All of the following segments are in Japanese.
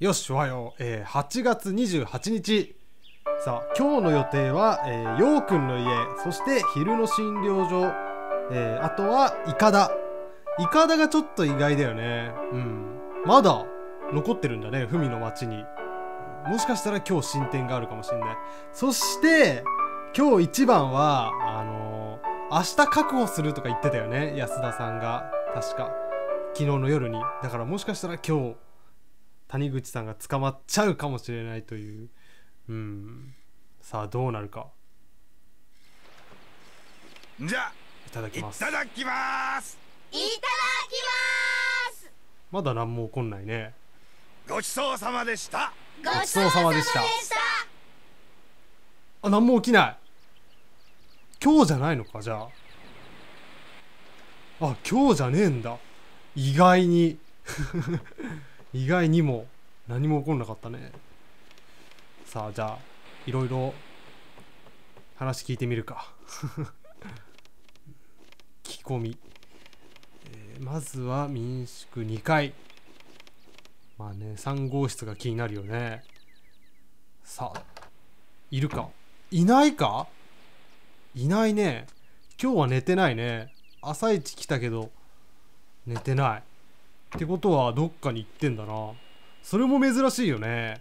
よし、おはよう。8月28日。さあ、今日の予定は、ようくんの家、そして昼の診療所、あとは、いかだ。いかだがちょっと意外だよね。うん。まだ、残ってるんだね、文の町に。もしかしたら今日進展があるかもしれない。そして、今日一番は、明日確保するとか言ってたよね、安田さんが。確か。昨日の夜に。だからもしかしたら今日、谷口さんが捕まっちゃうかもしれないという。うん。さあ、どうなるか。じゃあ、いただきます。いただきます。いただきます。まだ何も起こんないね。ごちそうさまでした。ごちそうさまでした。あ、何も起きない。今日じゃないのか、じゃあ。あ、今日じゃねえんだ。意外に。意外にも何も起こんなかったね。さあ、じゃあいろいろ話聞いてみるか。聞き込み、まずは民宿2階。まあね、3号室が気になるよね。さあ、いるかいないか。いないね。今日は寝てないね。朝一来たけど寝てない。ってことはどっかに行ってんだな。それも珍しいよね。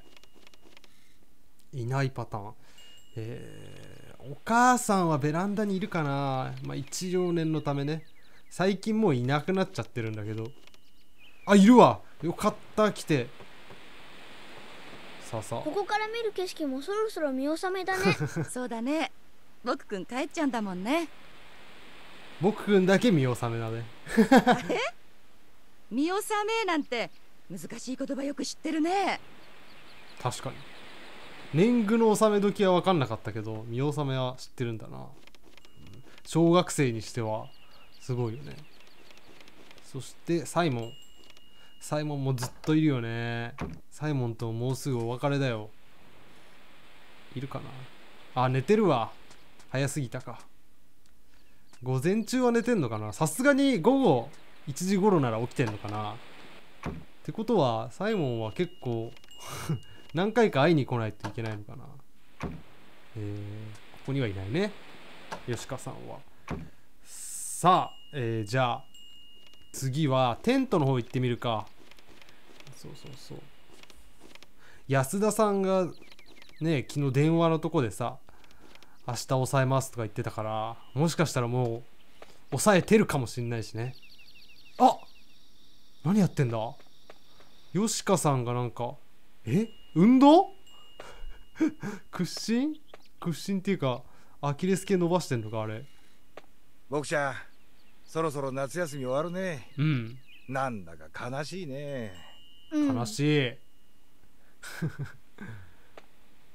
いないパターン。お母さんはベランダにいるかな。まあ一応念のためね。最近もういなくなっちゃってるんだけど。あ、いるわ。よかった、来て。さあさあ、ここから見る景色もそろそろ見納めだね。そうだね。僕くん帰っちゃうんだもんね。僕くんだけ見納めだね。え、見納めなんて難しい言葉よく知ってるね。確かに年貢の納め時は分かんなかったけど、見納めは知ってるんだな。小学生にしてはすごいよね。そしてサイモン。サイモンもずっといるよね。サイモンともうすぐお別れだよ。いるかなあ。寝てるわ。早すぎたか。午前中は寝てんのかな。さすがに午後1時頃なら起きてんのかな。ってことはサイモンは結構何回か会いに来ないといけないのかな。ここにはいないね、吉川さんは。さあ、じゃあ次はテントの方行ってみるか。そうそうそう、安田さんがね、昨日電話のとこでさ、明日抑えますとか言ってたから、もしかしたらもう抑えてるかもしんないしね。あ、何やってんだ。よしかさんがなんか、運動屈伸っていうか、アキレス腱伸ばしてんのか、あれ。僕ちゃん、そろそろ夏休み終わるね。うん。なんだか悲しいね。悲しい。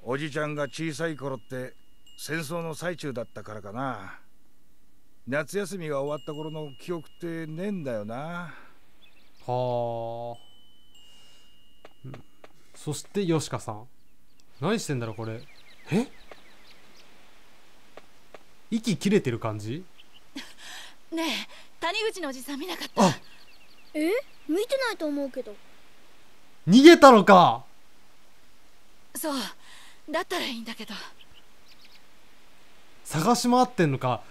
おじちゃんが小さい頃って、戦争の最中だったからかな。夏休みが終わった頃の記憶ってねえんだよな。はあ、うん。そしてよしかさん、何してんだろうこれ。息切れてる感じ。ねえ、谷口のおじさん見なかった？見てないと思うけど。逃げたのか。そうだったらいいんだけど。探し回ってんのか。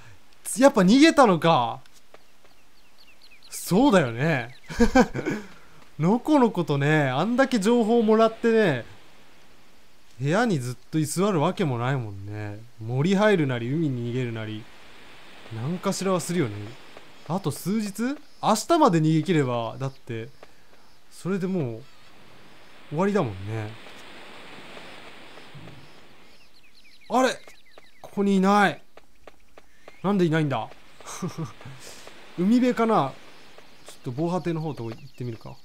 やっぱ逃げたのか。そうだよね。のこのことね、あんだけ情報をもらってね、部屋にずっと居座るわけもないもんね。森入るなり海に逃げるなり何かしらはするよね。あと数日、明日まで逃げ切ればだってそれでもう終わりだもんね。あれ、ここにいない。なんでいないんだ。海辺かな。ちょっと防波堤の方と行ってみるか。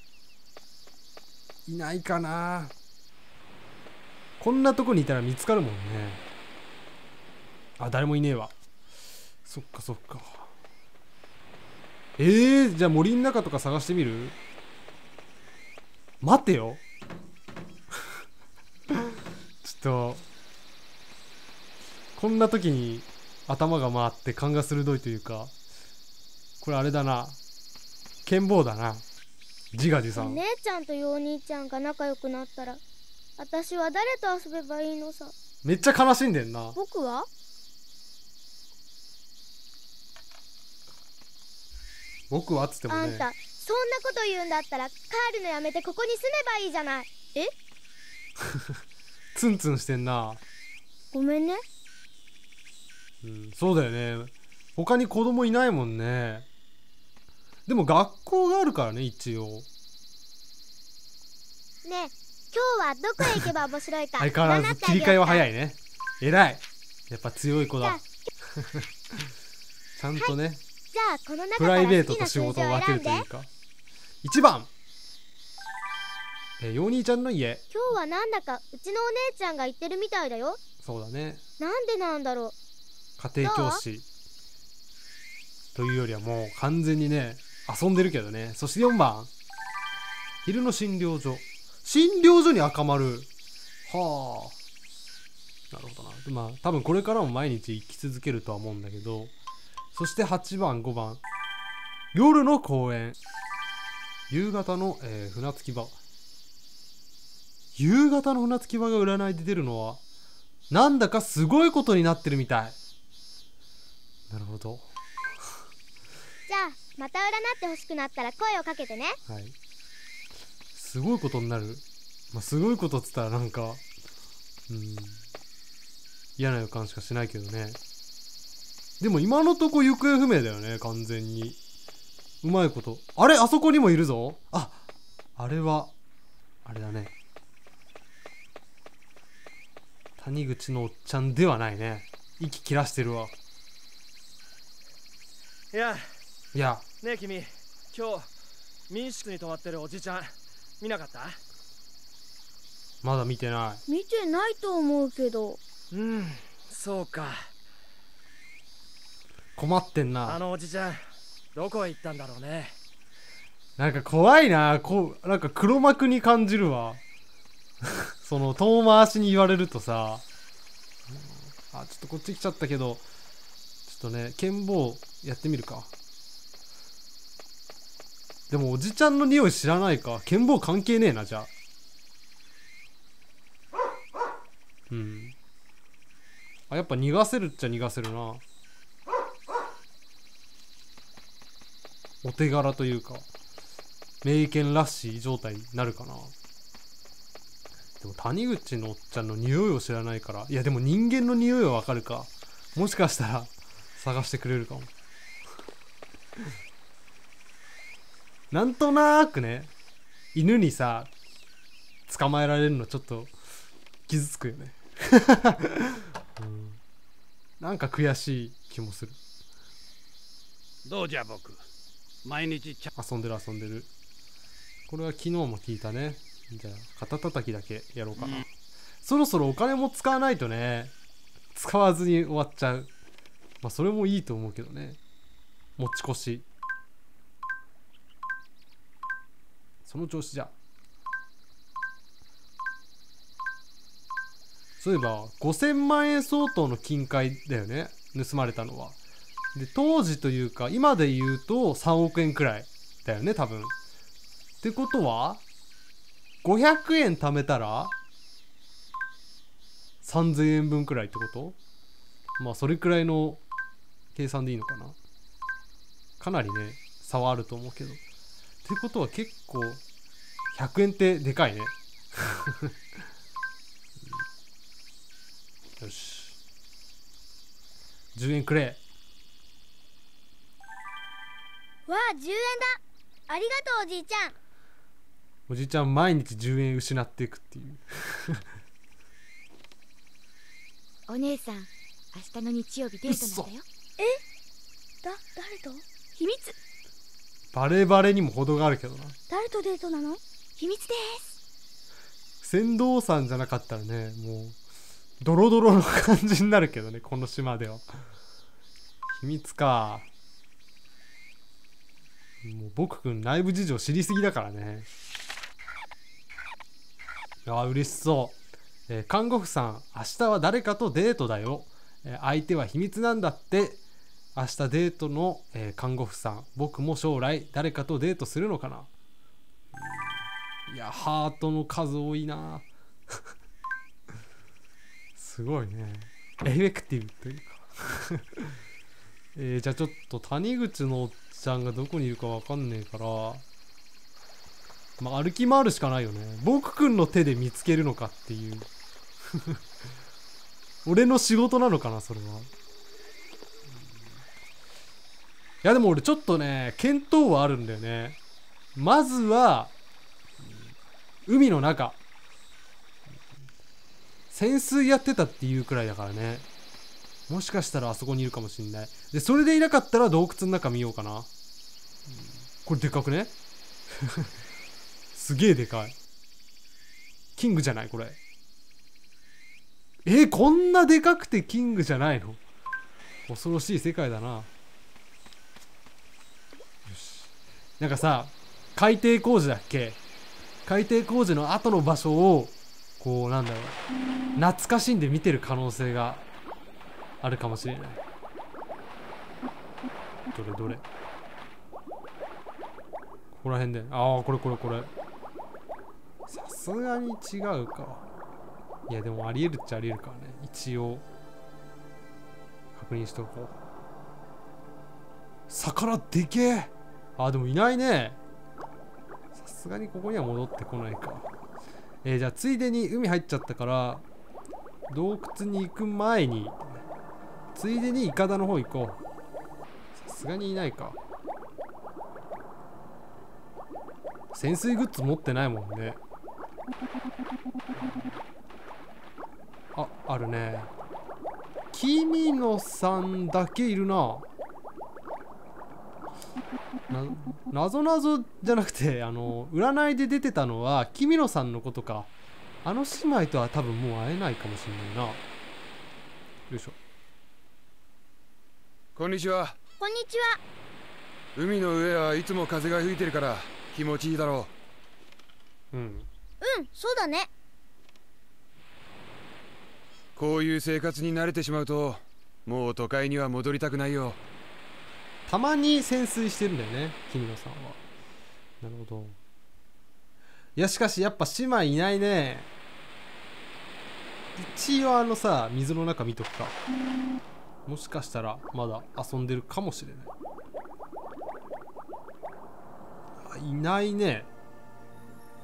いないかな。こんなとこにいたら見つかるもんね。あ、誰もいねえわ。そっかそっか。じゃあ森の中とか探してみる？待てよ。ちょっとこんな時に頭が回って勘が鋭いというか、これあれだな、剣謀だな。自画自賛。お姉ちゃんとよお兄ちゃんが仲良くなったら、私は誰と遊べばいいのさ。めっちゃ悲しんでんな。僕はっつってもね。あんたそんなこと言うんだったら帰るのやめてここに住めばいいじゃない。えツンツンしてんな。ごめんね。うん、そうだよね。他に子供いないもんね。でも学校があるからね、一応。ねえ、今日はどこへ行けば面白いか。相変わらず切り替えは早いね。偉い。やっぱ強い子だ。ちゃんとね、はい、じゃあこの中から好きな数字を選んで。プライベートと仕事を分けるというか。1番。よお兄ちゃんの家。今日はなんだかうちのお姉ちゃんが行ってるみたいだよ。そうだね。なんでなんだろう。家庭教師というよりはもう完全にね遊んでるけどね。そして4番昼の診療所。診療所に赤丸。はあ、なるほどな。まあ多分これからも毎日行き続けるとは思うんだけど。そして8番5番夜の公園。夕方の、船着き場。夕方の船着き場が占いで出るのはなんだかすごいことになってるみたい。なるほど。じゃあまた占ってほしくなったら声をかけてね。はい。すごいことになる。まあ、すごいことっつったらなんか嫌な予感しかしないけどね。でも今のとこ行方不明だよね、完全に。うまいこと。あれ、あそこにもいるぞ。あ、あれはあれだね、谷口のおっちゃんではないね。息切らしてるわ。いやねえ君、今日民宿に泊まってるおじちゃん見なかった？まだ見てない。見てないと思うけど。うん、そうか。困ってんな。あのおじちゃんどこへ行ったんだろうね。なんか怖いな。なんか黒幕に感じるわ。その遠回しに言われるとさ、あ、ちょっとこっち来ちゃったけど、ちょっとね剣棒やってみるか。でもおじちゃんの匂い知らないか。剣棒関係ねえな。じゃああ、やっぱ逃がせるっちゃ逃がせるな。お手柄というか名犬らしい状態になるかな。でも谷口のおっちゃんの匂いを知らないから。いやでも人間の匂いはわかるか。もしかしたら探してくれるかも。なんとなーくね、犬にさ捕まえられるのちょっと傷つくよね。なんか悔しい気もする。どうじゃ僕。毎日遊んでる。これは昨日も聞いたね。じゃあ肩たたきだけやろうかな。そろそろお金も使わないとね。使わずに終わっちゃう。まあそれもいいと思うけどね。持ち越し。その調子じゃ。そういえば5000万円相当の金塊だよね、盗まれたのは。で当時というか今で言うと3億円くらいだよね多分。ってことは500円貯めたら3000円分くらいってこと。まあそれくらいの計算でいいのかな。かなりね差はあると思うけど。ってことは結構100円ってでかいね。よし、10円くれ。わあ、10円だ。ありがとうおじいちゃん。おじいちゃん毎日10円失っていくっていう。お姉さん明日の日曜日デートなんだよ。え、誰と？秘密。バレバレにも程があるけどな。誰とデートなの？秘密です。船頭さんじゃなかったらねもうドロドロの感じになるけどね、この島では。秘密か。もう僕くん内部事情知りすぎだからね。ああ嬉しそう、看護婦さん明日は誰かとデートだよ、相手は秘密なんだって。明日デートの、看護婦さん僕も将来誰かとデートするのかな。いや、ハートの数多いなすごいね。エフェクティブというかじゃあちょっと谷口のおっちゃんがどこにいるかわかんねえから、まあ、歩き回るしかないよね。僕くんの手で見つけるのかっていう俺の仕事なのかなそれは。いやでも俺ちょっとね見当はあるんだよね。まずは海の中潜水やってたっていうくらいだからね、もしかしたらあそこにいるかもしんない。でそれでいなかったら洞窟の中見ようかな。これでかくねすげえでかい。キングじゃないこれ。こんなでかくてキングじゃないの？恐ろしい世界だな。よし。なんかさ、海底工事だっけ？海底工事の後の場所を、こう、なんだろう、懐かしんで見てる可能性があるかもしれない。どれどれ。ここら辺で。ああ、これこれこれ。さすがに違うか。いやでもありえるっちゃありえるからね、一応確認しとこう。魚でけえ。あでもいないね、さすがにここには戻ってこないか。じゃあついでに海入っちゃったから洞窟に行く前についでにイカダの方行こう。さすがにいないか。潜水グッズ持ってないもんね。あ、あるね。君野さんだけいるな。なぞなぞじゃなくて、占いで出てたのは、君野さんのことか。あの姉妹とは多分もう会えないかもしれないな。よいしょ。こんにちは。こんにちは。海の上はいつも風が吹いてるから、気持ちいいだろう。うん。うん、そうだね。こういう生活に慣れてしまうともう都会には戻りたくないよ。たまに潜水してるんだよね君野さんは。なるほど。いやしかしやっぱ姉妹いないね。一応さ水の中見とくか。もしかしたらまだ遊んでるかもしれない。いないね。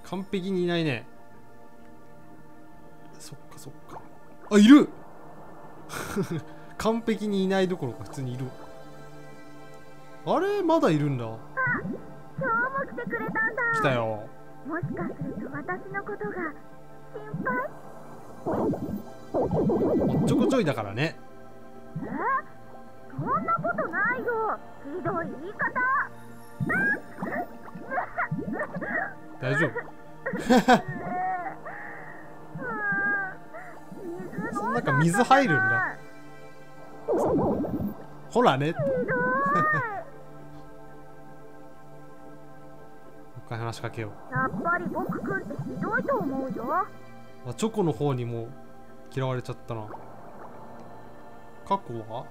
完璧にいないね。そっかそっか。あ、いる完璧にいないどころか普通にいる。あれまだいるんだ。あ、今日も来てくれたんだ。来たよ。もしかすると私のことが心配？おっちょこちょいだからね。そんなことないよ。ひどい言い方。大丈夫なんか水入るんだ。ほらね。もう一回話しかけよう。やっぱり僕くんってひどいと思うよ。あ、チョコの方にも嫌われちゃったな。過去は？こ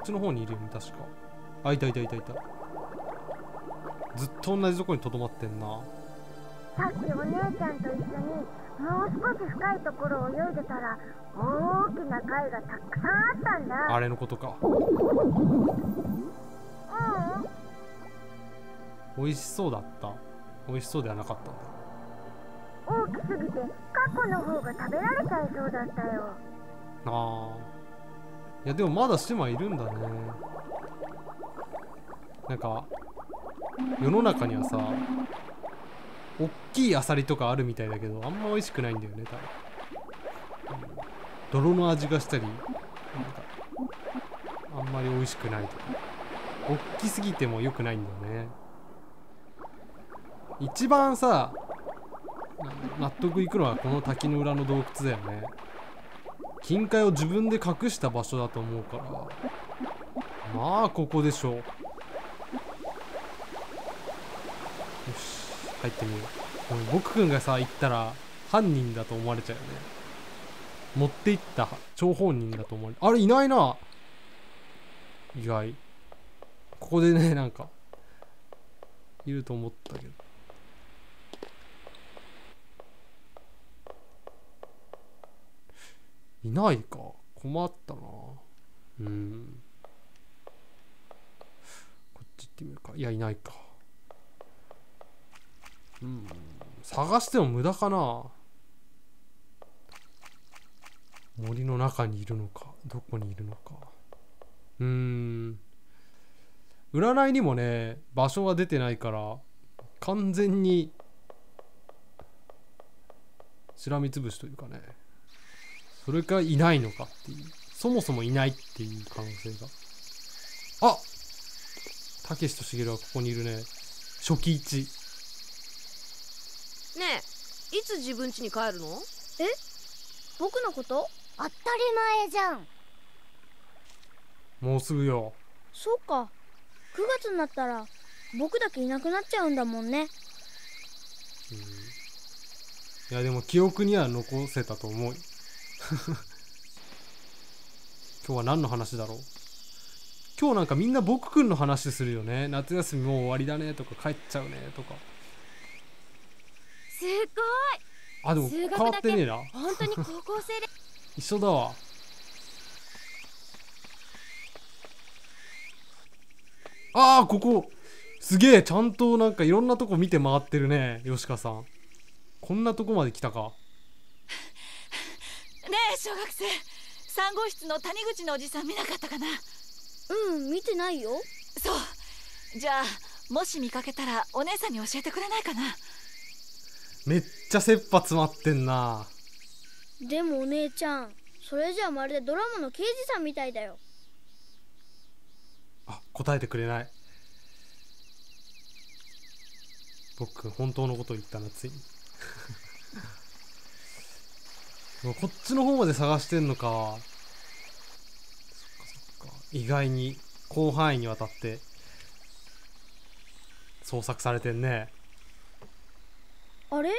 っちの方にいるよね確か。あ、いたいたいたいた。ずっと同じとこにとどまってんな。さっきお姉ちゃんと一緒に。もう少し深いところを泳いでたら大きな貝がたくさんあったんだ。あれのことか。美味しそうだった。美味しそうではなかったんだ。大きすぎて過去の方が食べられちゃいそうだったよ。あー、いやでもまだ島いるんだね。なんか世の中にはさおっきいアサリとかあるみたいだけどあんま美味しくないんだよね多分。泥の味がしたりなんかあんまり美味しくないとか、おっきすぎても良くないんだよね。一番さ納得いくのはこの滝の裏の洞窟だよね。金塊を自分で隠した場所だと思うから、まあここでしょう。よし入ってみよう。僕くんがさ行ったら犯人だと思われちゃうよね。持って行った張本人だと思われ。あれいないな。意外。ここでねなんかいると思ったけど。いないか。困ったな。こっち行ってみるか。いや、いないか。探しても無駄かな。森の中にいるのか、どこにいるのか。占いにもね、場所は出てないから、完全に、しらみつぶしというかね。それかいないのかっていう。そもそもいないっていう可能性が。あっ！たけしとしげるはここにいるね。初期1。ねえ、いつ自分家に帰るの？え？僕のこと？当たり前じゃん。もうすぐよ。そうか。9月になったら僕だけいなくなっちゃうんだもんね。いやでも記憶には残せたと思う。今日は何の話だろう。今日なんかみんな僕くんの話するよね。夏休みもう終わりだねとか帰っちゃうねとか。すごい。あ、でも変わってねえな。本当に高校生で一緒だわ。あー、ここすげえ、ちゃんとなんかいろんなとこ見て回ってるね、よしかさん。こんなとこまで来たか。ねえ小学生、3号室の谷口のおじさん見なかったかな。見てないよ。そう、じゃあもし見かけたらお姉さんに教えてくれないかな。めっちゃ切羽詰まってんな。でもお姉ちゃん、それじゃあまるでドラマの刑事さんみたいだよ。あ、答えてくれない。僕本当のこと言ったな、ついに。こっちの方まで探してんのか。そっかそっか。意外に広範囲にわたって捜索されてんね。あれ？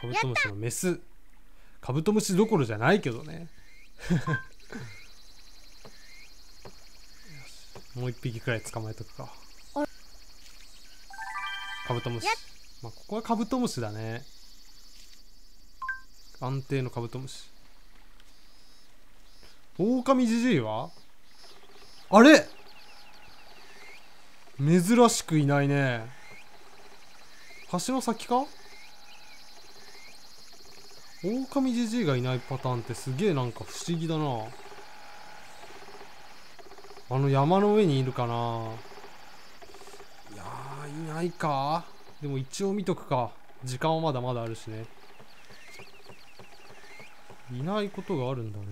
カブトムシのメス。カブトムシどころじゃないけどね。もう一匹くらい捕まえとくか。カブトムシ。まあここはカブトムシだね。安定のカブトムシ。オオカミジジイは？あれ？珍しくいないね。橋の先か？オオカミジジイがいないパターンってすげえなんか不思議だな。あの山の上にいるかな。いやー、いないか。でも一応見とくか。時間はまだまだあるしね。いないことがあるんだね。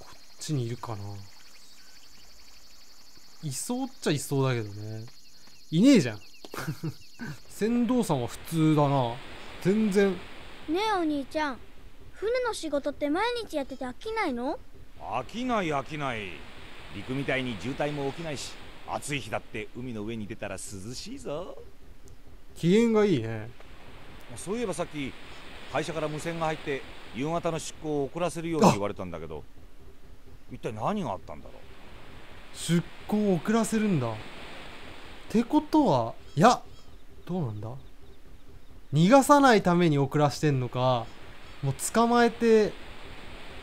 こっちにいるかな。いそうっちゃいそうだけどね。いねえじゃん。船頭さんは普通だな、全然。ねえお兄ちゃん、船の仕事って毎日やってて飽きないの？飽きない飽きない。陸みたいに渋滞も起きないし、暑い日だって海の上に出たら涼しいぞ。機嫌がいいね。そういえばさっき会社から無線が入って夕方の出航を遅らせるように言われたんだけど、一体何があったんだろう。出航を遅らせるんだってことは、いや、どうなんだ？逃がさないために遅らしてんのか、もう捕まえて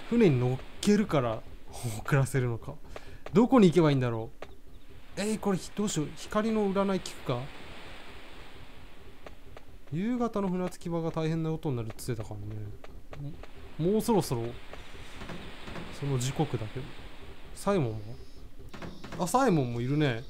船に乗っけるから遅らせるのか。どこに行けばいいんだろう。これどうしよう。光の占い聞くか。夕方の船着き場が大変なことになるって言ってたからね。もうそろそろその時刻だけど。サイモンも？あ、サイモンもいるね。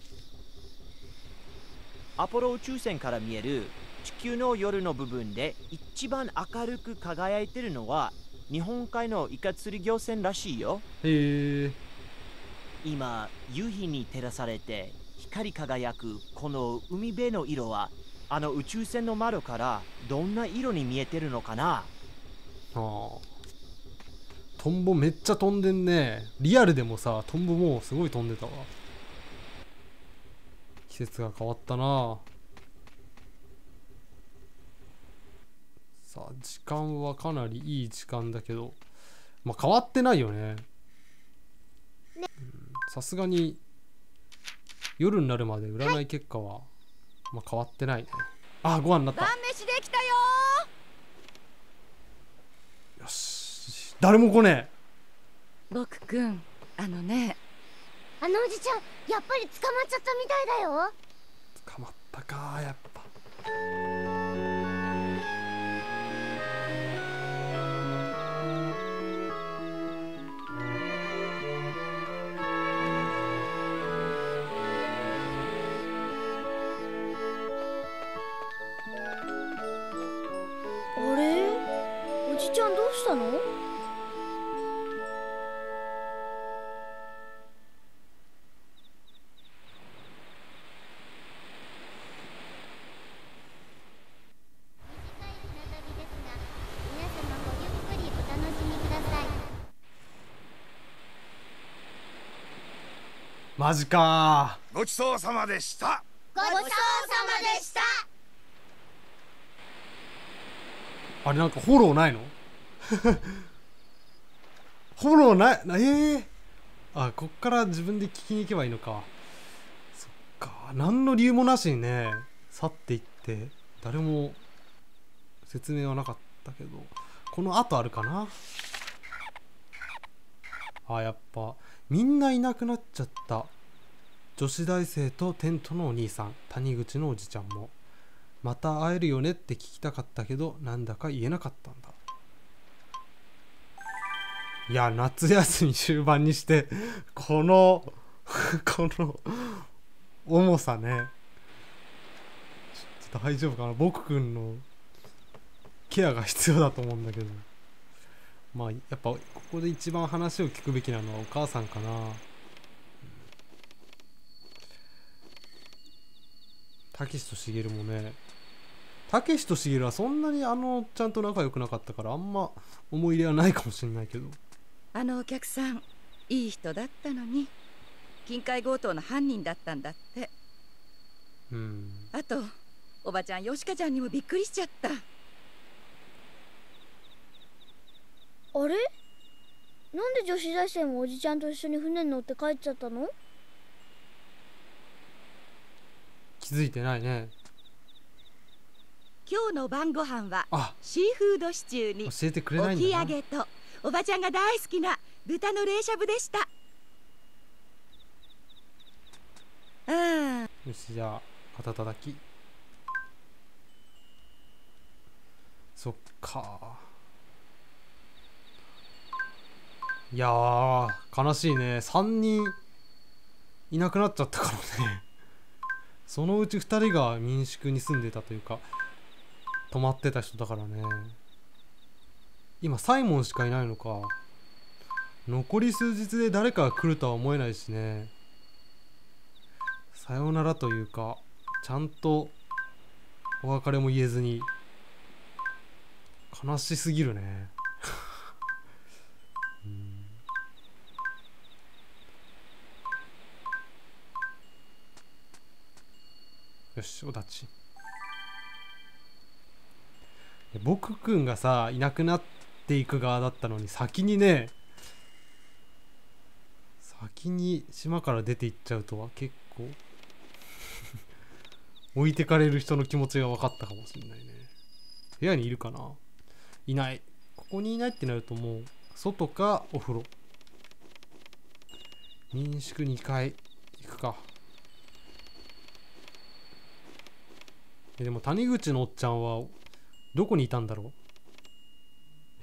アポロ宇宙船から見える地球の夜の部分で一番明るく輝いてるのは日本海のイカ釣り漁船らしいよ。へえ。今夕日に照らされて光り輝くこの海辺の色は、あの宇宙船の窓からどんな色に見えてるのかな。トンボめっちゃ飛んでんね。リアルでもさ、トンボもうすごい飛んでたわ。季節が変わったな。さあ時間はかなりいい時間だけど、まあ変わってないよね。さすがに夜になるまで占い結果は、はい、まあ変わってないね。あー、ご飯になった。晩飯できたよー。よし、誰も来ねえ。僕くん、あのおじちゃんやっぱり捕まっちゃったみたいだよ。捕まったか、やっぱ。あれ、おじちゃんどうしたの？マジか。ごちそうさまでした。ごちそうさまでした。あれ、なんかフォローないの？フォローない。あ、こっから自分で聞きに行けばいいのか。そっか、何の理由もなしにね、去っていって、誰も説明はなかったけど、この後あるかな。あ、やっぱみんないなくなっちゃった。女子大生とテントのお兄さん、谷口のおじちゃんも。また会えるよねって聞きたかったけど、なんだか言えなかったんだ。いや、夏休み終盤にしてこのこの重さね。ちょっと大丈夫かな。僕くんのケアが必要だと思うんだけど、まあやっぱここで一番話を聞くべきなのはお母さんかな。たけしとしげるもね、たけしとしげるはそんなにちゃんと仲良くなかったから、あんま思い入れはないかもしれないけど、あのお客さんいい人だったのに、金塊強盗の犯人だったんだって。うん。あとおばちゃんよしかちゃんにもびっくりしちゃった。あれ、なんで女子大生もおじちゃんと一緒に船に乗って帰っちゃったの？気づいてないね。今日の晩ご飯はシーフードシチューに教えてくれないんだな。おき揚げとおばちゃんが大好きな豚の冷しゃぶでした。よし、じゃあ肩たたき。そっか。いやー、悲しいね。3人いなくなっちゃったからね。そのうち2人が民宿に住んでたというか、泊まってた人だからね。今サイモンしかいないのか。残り数日で誰かが来るとは思えないしね。さようならというか、ちゃんとお別れも言えずに、悲しすぎるね。よし、お立ち。僕くんがさ、いなくなっていく側だったのに、先に島から出ていっちゃうとは、結構置いてかれる人の気持ちが分かったかもしれないね。部屋にいるかな？いない。ここにいないってなると、もう外かお風呂。民宿2階行くか。でも谷口のおっちゃんはどこにいたんだろう。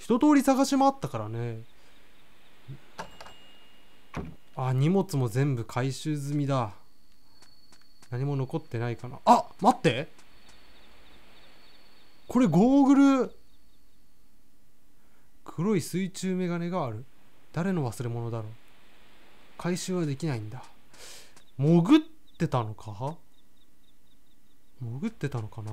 一通り探し回ったからね。あ、荷物も全部回収済みだ。何も残ってないかな。あ、待って、これゴーグル。黒い水中メガネがある。誰の忘れ物だろう。回収はできないんだ。潜ってたのか？潜ってたのかな。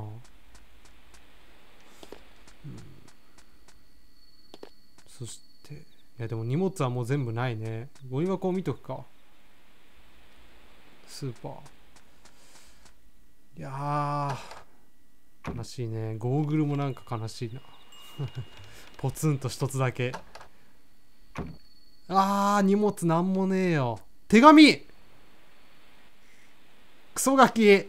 そしていや、でも荷物はもう全部ないね。ゴミ箱を見とくか。スーパー。いやー、悲しいね。ゴーグルもなんか悲しいな。ポツンと一つだけあー、荷物なんもねえよ。手紙クソガキ、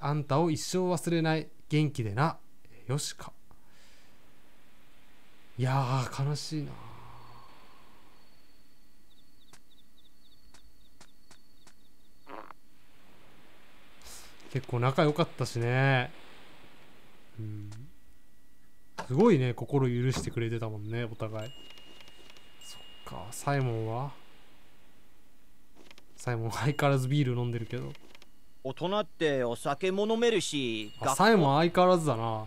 あんたを一生忘れない、元気でな、よしか。いやー悲しいな。結構仲良かったしね、うん、すごいね、心許してくれてたもんねお互い。そっか。サイモンは相変わらずビール飲んでるけど、大人ってお酒も飲めるし。あ、サイモン相変わらずだな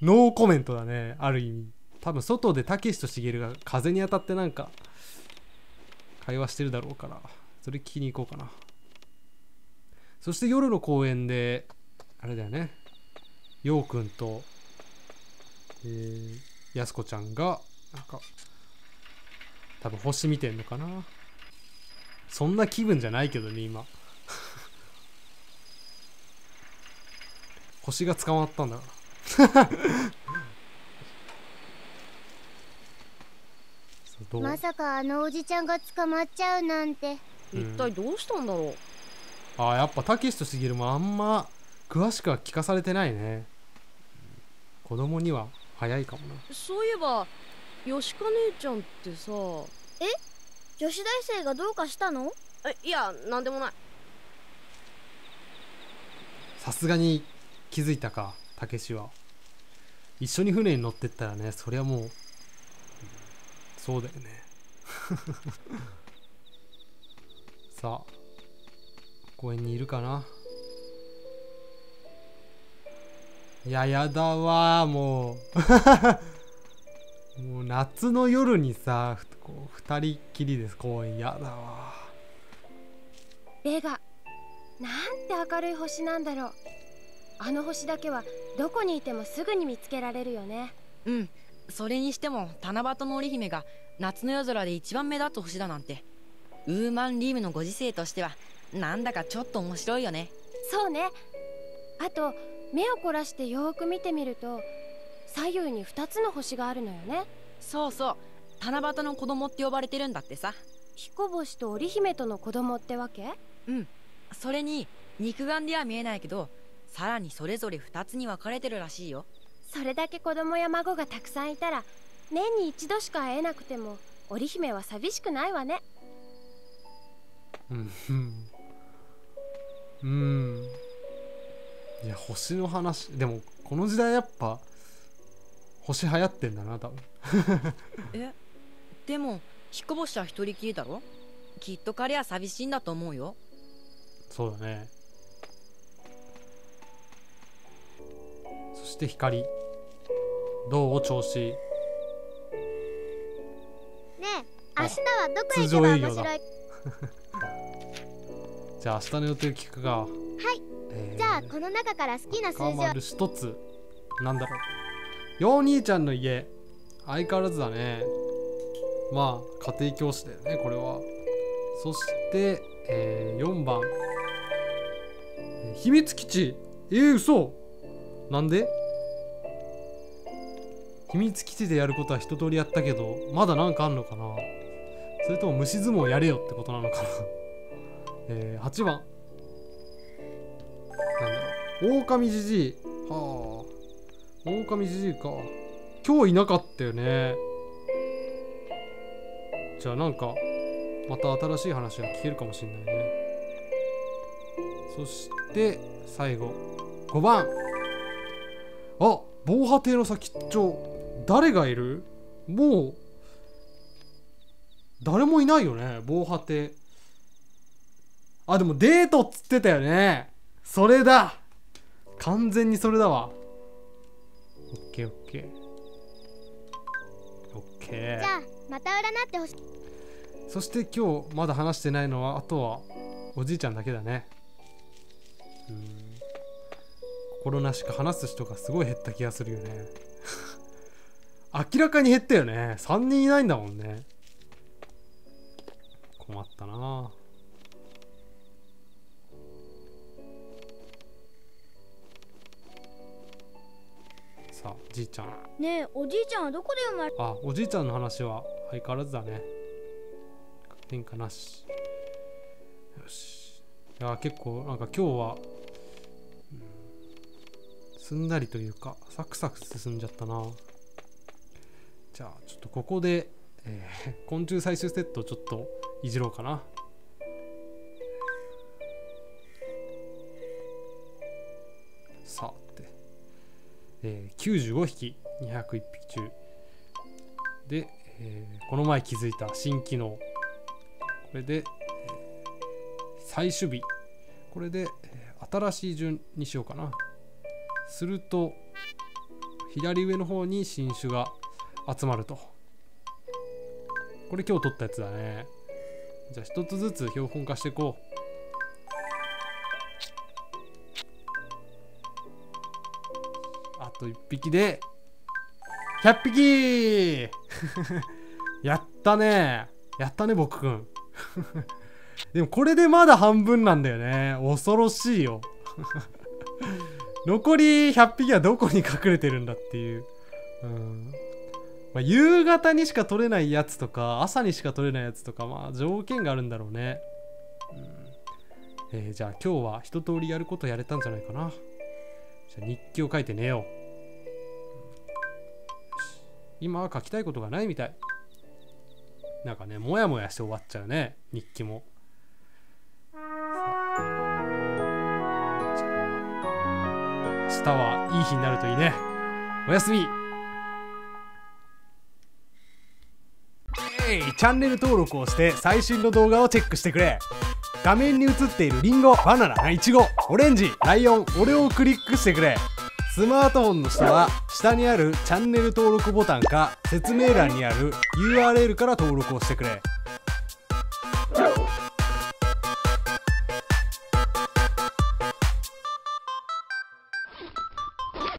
ノーコメントだね。ある意味多分外でたけしとしげるが風に当たってなんか会話してるだろうから、それ聞きに行こうかな。そして夜の公園であれだよね、ようくんとやすこちゃんがなんか多分星見てんのかな。そんな気分じゃないけどね今星が捕まったんだからまさかあのおじちゃんが捕まっちゃうなんて、一体どうしたんだろう。あ、やっぱたけしとしげるもあんま詳しくは聞かされてないね。子供には早いかもな。そういえばよしか姉ちゃんってさ、え、女子大生がどうかしたの？いやなんでもない。さすがに気づいたかたけしは。一緒に船に乗ってったらね、そりゃもうそうだよねさあ公園にいるかな。いや、やだわもうもう夏の夜にさ、こう2人っきりです公園、やだわ。ベガ、なんて明るい星なんだろう。あの星だけはどこにいてもすぐに見つけられるよね。うん、それにしても七夕の織姫が夏の夜空で一番目立つ星だなんて、ウーマンリームのご時世としてはなんだかちょっと面白いよね。そうね。あと目を凝らしてよーく見てみると左右に2つの星があるのよね。そうそう、七夕の子供って呼ばれてるんだってさ。彦星と織姫との子供ってわけ？うん、それに肉眼では見えないけど、さらにそれぞれ2つに分かれてるらしいよ。それだけ子供や孫がたくさんいたら、年に一度しか会えなくても織姫は寂しくないわね。うんうん、いや星の話でもこの時代やっぱ星流行ってんだな多分え、でも彦星は一人きりだろ。きっと彼は寂しいんだと思うよ。そうだね。そして光、どう調子？ねえ、明日はどこへ行けば面白い？じゃあ明日の予定聞くが。はい、じゃあこの中から好きな数字を。一つなんだろう。よう兄ちゃんの家、相変わらずだね。まあ家庭教師だよねこれは。そして、4番、秘密基地。嘘、なんで？秘密基地でやることは一通りやったけど、まだなんかあんのかな。それとも虫相撲やれよってことなのかな8番なんだろう。狼じじい。はあ、狼じじいか。今日いなかったよね。じゃあなんかまた新しい話が聞けるかもしれないね。そして最後5番。あ、防波堤の先っちょ、誰がいる？もう誰もいないよね防波堤。あ、でもデートっつってたよね。それだ、完全にそれだわ。オッケーオッケーオッケー。じゃあまた占ってほしい。そして今日まだ話してないのは、あとはおじいちゃんだけだね。うん、心なしか話す人がすごい減った気がするよね明らかに減ったよね。3人いないんだもんね。困ったなあ。さあじいちゃん。ねえ、おじいちゃんはどこで生まれた？あ、おじいちゃんの話は相変わらずだね。変化なし。よし。いや、結構なんか今日は、すんなりというかサクサク進んじゃったな。じゃあちょっとここで、昆虫最終セットをちょっといじろうかな。さあって、95匹201匹中で、この前気づいた新機能、これで、最終日、これで、新しい順にしようかな。すると左上の方に新種が集まると。これ今日取ったやつだね。じゃあ一つずつ標本化していこう。あと1匹で100匹やったね、やったね僕くんでもこれでまだ半分なんだよね。恐ろしいよ残り100匹はどこに隠れてるんだっていう、まあ、夕方にしか取れないやつとか朝にしか取れないやつとか、まあ条件があるんだろうね、じゃあ今日は一通りやることやれたんじゃないかな。じゃあ日記を書いて寝よう。今は書きたいことがないみたい。なんかね、もやもやして終わっちゃうね、日記も。明日はいい日になるといいね。おやすみ。チャンネル登録をして最新の動画をチェックしてくれ。画面に映っているリンゴ、バナナ、イチゴ、オレンジ、ライオン、俺をクリックしてくれ。スマートフォンの人は下にあるチャンネル登録ボタンか説明欄にある URL から登録をしてくれ。